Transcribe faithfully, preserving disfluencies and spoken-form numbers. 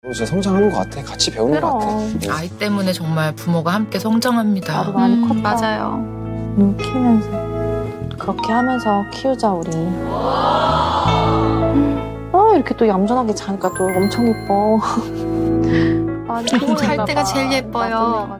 진짜 성장하는 것 같아. 같이 배우는 그럼. 것 같아. 아이 때문에 정말 부모가 함께 성장합니다. 나도 많이 음, 컸다. 맞아요. 눈 키우면서. 그렇게 하면서 키우자, 우리. 어, 이렇게 또 얌전하게 자니까 또 엄청 예뻐. 많이 키우는가 봐. 잘 때가 제일 예뻐요.